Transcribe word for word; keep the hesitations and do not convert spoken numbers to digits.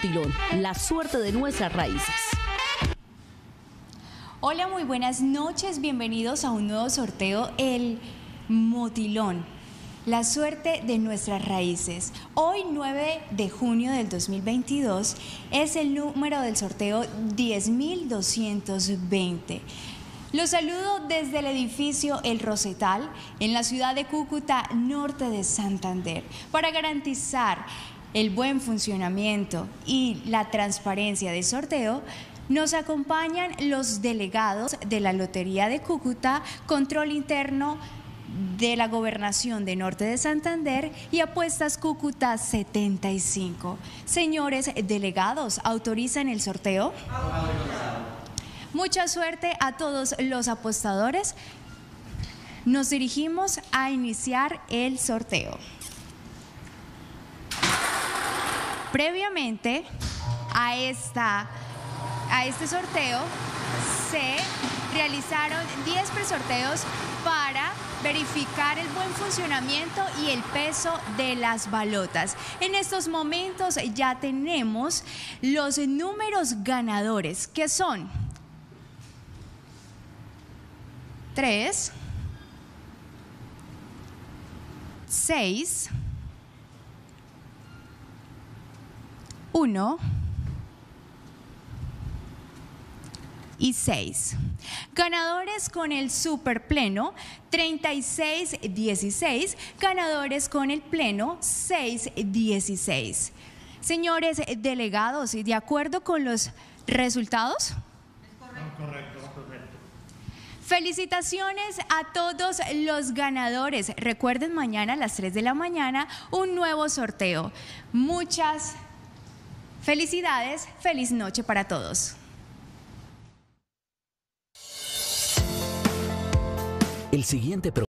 Motilón, la suerte de nuestras raíces. Hola, muy buenas noches, bienvenidos a un nuevo sorteo, el Motilón, la suerte de nuestras raíces. Hoy, nueve de junio del dos mil veintidós, es el número del sorteo diez mil doscientos veinte. Los saludo desde el edificio El Rosetal, en la ciudad de Cúcuta, norte de Santander, para garantizar el buen funcionamiento y la transparencia del sorteo. Nos acompañan los delegados de la Lotería de Cúcuta, Control Interno de la Gobernación de Norte de Santander y Apuestas Cúcuta setenta y cinco. Señores delegados, ¿autorizan el sorteo? Autorizado. Mucha suerte a todos los apostadores. Nos dirigimos a iniciar el sorteo. Previamente a esta... A este sorteo se realizaron diez presorteos para verificar el buen funcionamiento y el peso de las balotas. En estos momentos ya tenemos los números ganadores, que son tres, seis, uno y seis. Ganadores con el superpleno treinta y seis dieciséis, ganadores con el pleno seis dieciséis. Señores delegados, ¿de acuerdo con los resultados? Correcto. Correcto, correcto. Felicitaciones a todos los ganadores. Recuerden, mañana a las tres de la mañana un nuevo sorteo. Muchas felicidades, feliz noche para todos. El siguiente programa.